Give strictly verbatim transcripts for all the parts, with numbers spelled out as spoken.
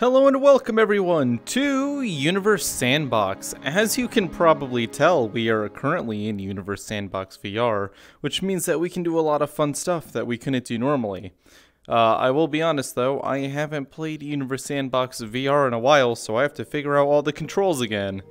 Hello and welcome everyone to Universe Sandbox. As you can probably tell, we are currently in Universe Sandbox V R, which means that we can do a lot of fun stuff that we couldn't do normally. Uh, I will be honest though, I haven't played Universe Sandbox V R in a while, so I have to figure out all the controls again.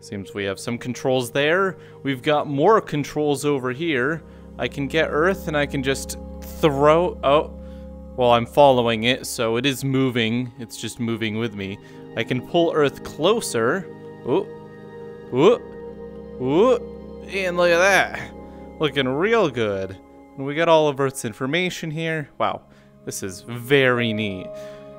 Seems we have some controls there. We've got more controls over here. I can get Earth and I can just throw... oh. Well, I'm following it, so it is moving. It's just moving with me. I can pull Earth closer. Ooh. Ooh. Ooh. And look at that. Looking real good. And we got all of Earth's information here. Wow. This is very neat.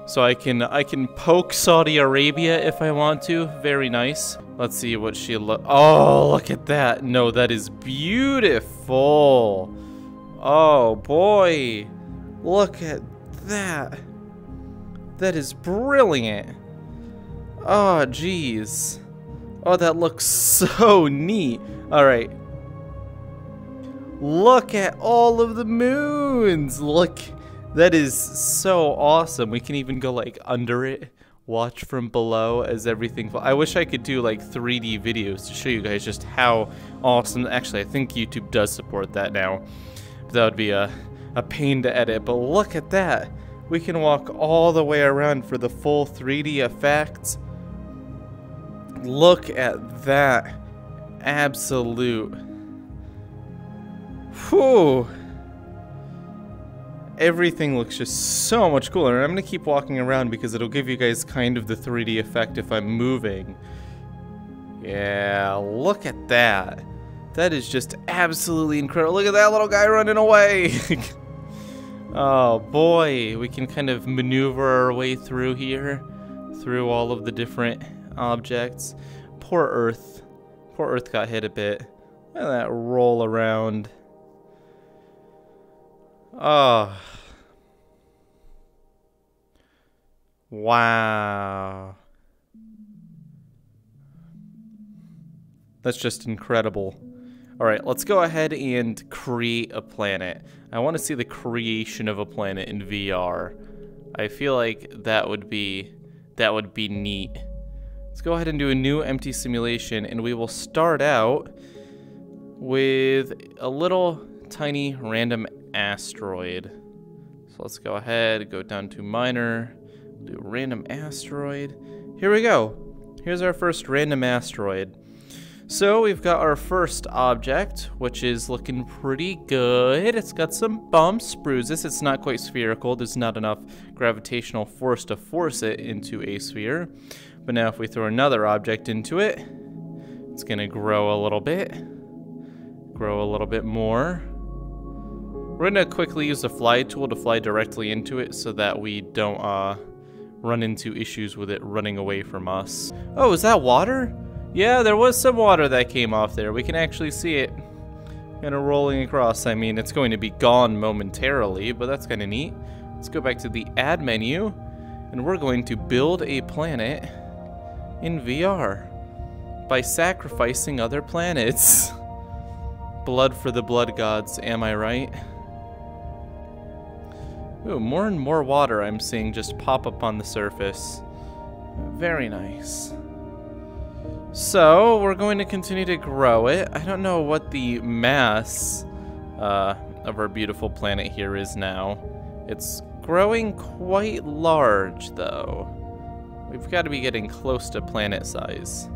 So I can I can poke Saudi Arabia if I want to. Very nice. Let's see what she lo- oh, look at that. No, that is beautiful. Oh, boy. Look at that. That is brilliant. Oh, jeez. Oh, that looks so neat. All right. Look at all of the moons. Look, that is so awesome. We can even go like under it, watch from below as everything. I wish I could do like three D videos to show you guys just how awesome. Actually, I think YouTube does support that now. That would be a A pain to edit, but look at that. We can walk all the way around for the full three D effects. Look at that. Absolute. Whew. Everything looks just so much cooler. And I'm gonna keep walking around because it'll give you guys kind of the three D effect if I'm moving. Yeah, look at that. That is just absolutely incredible. Look at that little guy running away. Oh boy, we can kind of maneuver our way through here, through all of the different objects. Poor Earth. Poor Earth got hit a bit. Look at that roll around. Oh. Wow. That's just incredible. All right, let's go ahead and create a planet. I want to see the creation of a planet in V R. I feel like that would be that would be neat. Let's go ahead and do a new empty simulation, and we will start out with a little tiny random asteroid. So let's go ahead, go down to minor, do random asteroid. Here we go. Here's our first random asteroid. So we've got our first object, which is looking pretty good. It's got some bumps, bruises. It's not quite spherical. There's not enough gravitational force to force it into a sphere. But now if we throw another object into it, it's gonna grow a little bit, grow a little bit more. We're gonna quickly use the fly tool to fly directly into it so that we don't uh, run into issues with it running away from us. Oh, is that water? Yeah, there was some water that came off there. We can actually see it kind of rolling across. I mean, it's going to be gone momentarily, but that's kind of neat. Let's go back to the add menu, and we're going to build a planet in V R by sacrificing other planets. Blood for the blood gods, am I right? Ooh, more and more water I'm seeing just pop up on the surface. Very nice. So, we're going to continue to grow it. I don't know what the mass uh, of our beautiful planet here is now. It's growing quite large, though. We've got to be getting close to planet size.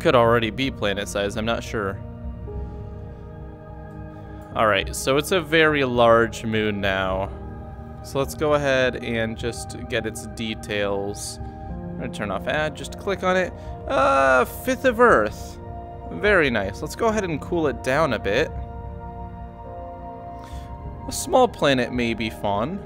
Could already be planet size, I'm not sure. Alright, so it's a very large moon now. So let's go ahead and just get its details. I'm gonna turn off add, just click on it. Uh, fifth of Earth. Very nice. Let's go ahead and cool it down a bit. A small planet may be fun.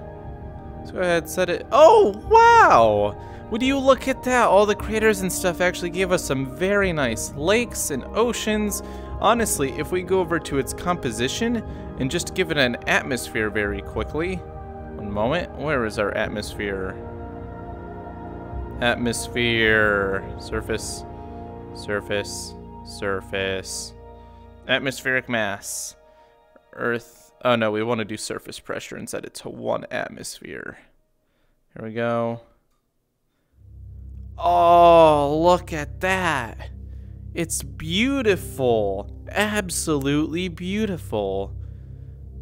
Let's go ahead and set it. Oh, wow! Would you look at that? All the craters and stuff actually gave us some very nice lakes and oceans. Honestly, if we go over to its composition and just give it an atmosphere very quickly. One moment. Where is our atmosphere? Atmosphere, surface, surface, surface, atmospheric mass, Earth. Oh no, we want to do surface pressure and set it to one atmosphere. Here we go. Oh, look at that. It's beautiful. Absolutely beautiful.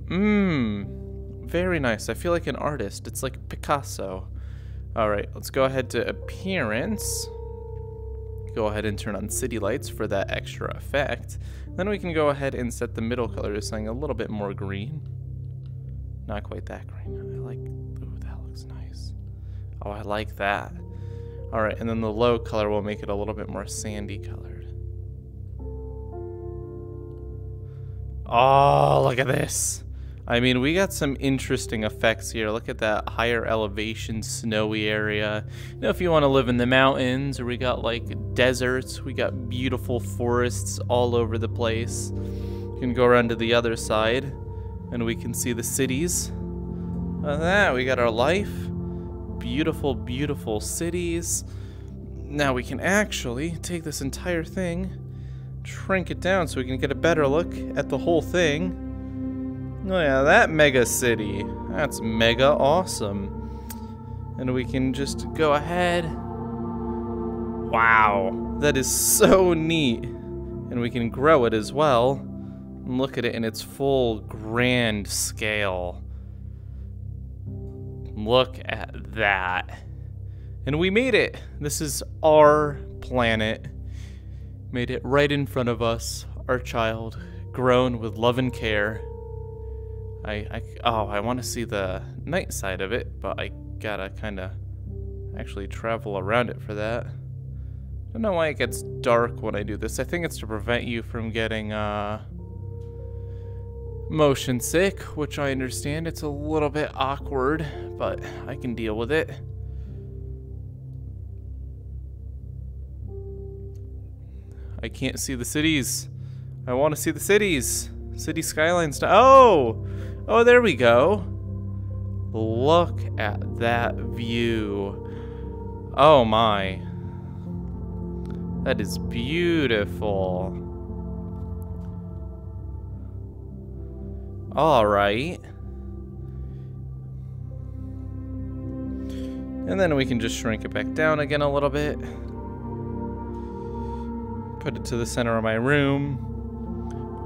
Mmm. Very nice. I feel like an artist. It's like Picasso. Alright, let's go ahead to appearance. Go ahead and turn on city lights for that extra effect. Then we can go ahead and set the middle color to something a little bit more green. Not quite that green. I like... Ooh, that looks nice. Oh, I like that. Alright, and then the low color will make it a little bit more sandy colored. Oh, look at this. I mean, we got some interesting effects here. Look at that higher elevation snowy area. You know, if you want to live in the mountains, or we got like deserts, we got beautiful forests all over the place. You can go around to the other side and we can see the cities. And that, we got our life. Beautiful, beautiful cities. Now we can actually take this entire thing, shrink it down so we can get a better look at the whole thing. Oh yeah, that mega city. That's mega awesome. And we can just go ahead. Wow, that is so neat. And we can grow it as well. And look at it in its full grand scale. Look at that. And we made it. This is our planet. Made it right in front of us. Our child, grown with love and care. I, I, oh, I want to see the night side of it, but I gotta kind of actually travel around it for that. I don't know why it gets dark when I do this. I think it's to prevent you from getting uh, motion sick, which I understand. It's a little bit awkward, but I can deal with it. I can't see the cities. I want to see the cities. City Skylines. Oh! Oh, there we go. Look at that view. Oh my. That is beautiful. All right. And then we can just shrink it back down again a little bit. Put it to the center of my room.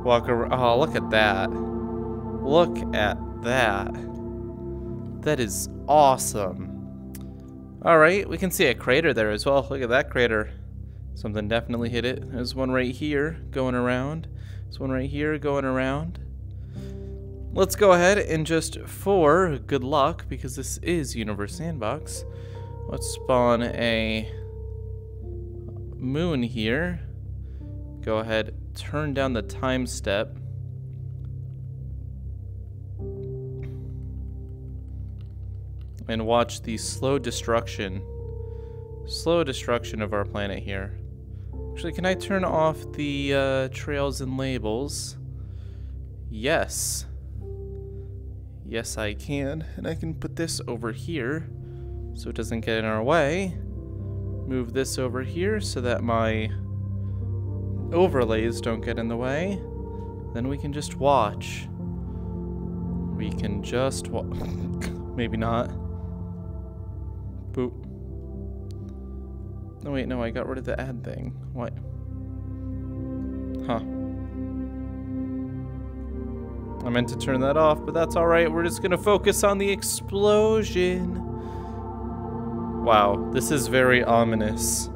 Walk around. Oh, look at that. Look at that. That is awesome. Alright, we can see a crater there as well. Look at that crater. Something definitely hit it. There's one right here going around. There's one right here going around. Let's go ahead and just for good luck, because this is Universe Sandbox, let's spawn a moon here. Go ahead, turn down the time step. And watch the slow destruction, slow destruction of our planet here. Actually, can I turn off the uh, trails and labels? Yes. Yes, I can. And I can put this over here so it doesn't get in our way. Move this over here so that my overlays don't get in the way. Then we can just watch. We can just watch. Maybe not. Boop. No, wait, no, I got rid of the ad thing. What? Huh. I meant to turn that off, but that's alright. We're just gonna focus on the explosion. Wow, this is very ominous.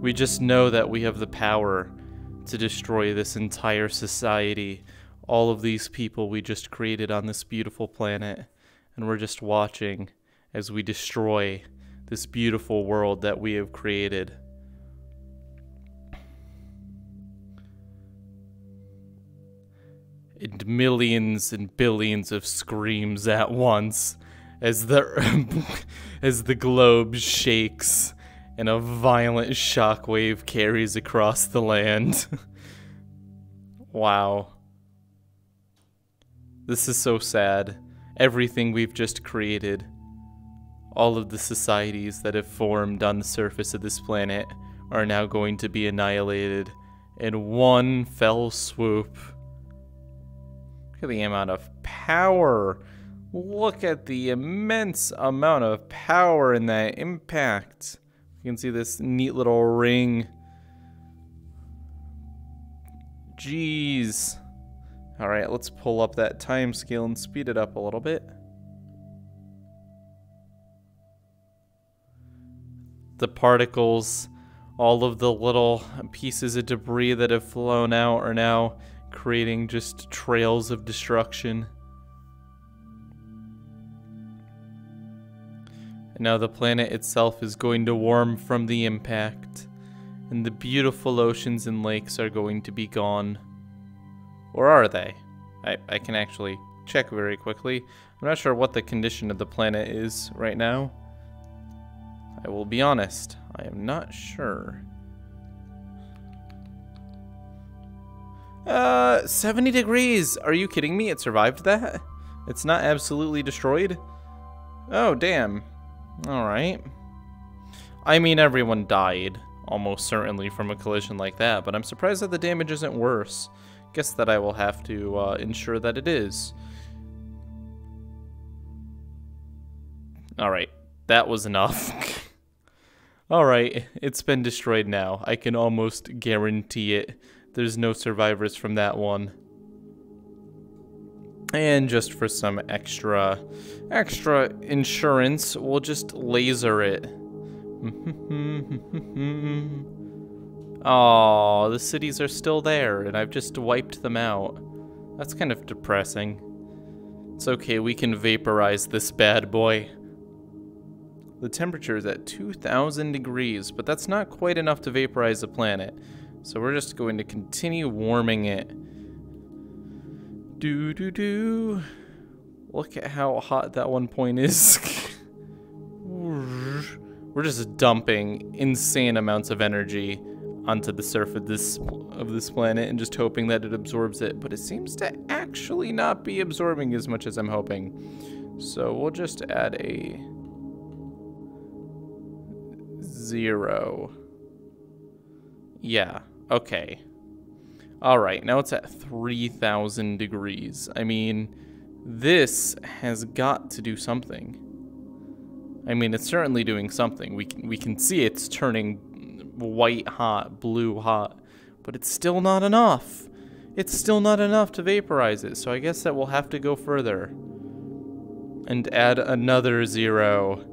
We just know that we have the power to destroy this entire society. All of these people we just created on this beautiful planet, and we're just watching as we destroy this beautiful world that we have created. And millions and billions of screams at once as the as the globe shakes and a violent shockwave carries across the land. Wow. This is so sad. Everything we've just created, all of the societies that have formed on the surface of this planet, are now going to be annihilated in one fell swoop. Look at the amount of power Look at the immense amount of power in that impact. You can see this neat little ring. Jeez. All right, let's pull up that time scale and speed it up a little bit. The particles, all of the little pieces of debris that have flown out are now creating just trails of destruction. And now the planet itself is going to warm from the impact, and the beautiful oceans and lakes are going to be gone. Or are they? I, I can actually check very quickly. I'm not sure what the condition of the planet is right now. I will be honest, I am not sure. Uh, seventy degrees! Are you kidding me? It survived that? It's not absolutely destroyed? Oh, damn. Alright. I mean, everyone died, almost certainly, from a collision like that, but I'm surprised that the damage isn't worse. Guess that I will have to uh, ensure that it is. Alright, that was enough. Alright, it's been destroyed now. I can almost guarantee it. There's no survivors from that one. And just for some extra, extra insurance, we'll just laser it. Oh, the cities are still there, and I've just wiped them out. That's kind of depressing. It's okay, we can vaporize this bad boy. The temperature is at two thousand degrees, but that's not quite enough to vaporize the planet. So we're just going to continue warming it. Do do do. Look at how hot that one point is. We're just dumping insane amounts of energy onto the surface of this of this planet and just hoping that it absorbs it, but it seems to actually not be absorbing as much as I'm hoping. So we'll just add a zero. Yeah, okay. All right, now it's at three thousand degrees. I mean, this has got to do something. I mean, it's certainly doing something. We can, we can see it's turning white hot, blue hot, but it's still not enough. It's still not enough to vaporize it, so I guess that we'll have to go further and add another zero.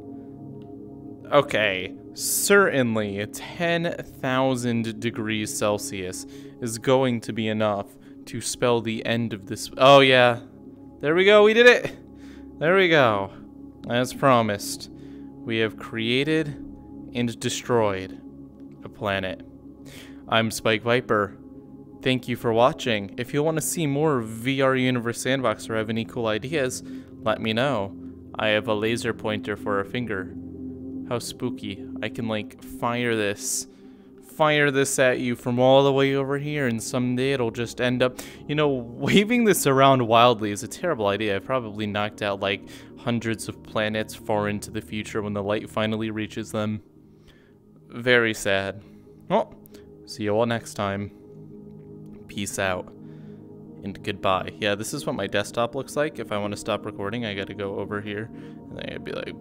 Okay, certainly ten thousand degrees Celsius is going to be enough to spell the end of this. Oh yeah, there we go, we did it. There we go. As promised, we have created and destroyed a planet. I'm Spike Viper. Thank you for watching. If you want to see more V R Universe Sandbox or have any cool ideas, let me know. I have a laser pointer for a finger. How spooky. I can like fire this. Fire this at you from all the way over here, and someday it'll just end up, you know, waving this around wildly is a terrible idea. I've probably knocked out like hundreds of planets far into the future when the light finally reaches them. Very sad. Well, see you all next time. Peace out and goodbye. Yeah, this is what my desktop looks like. If I want to stop recording, I gotta go over here and I'd be like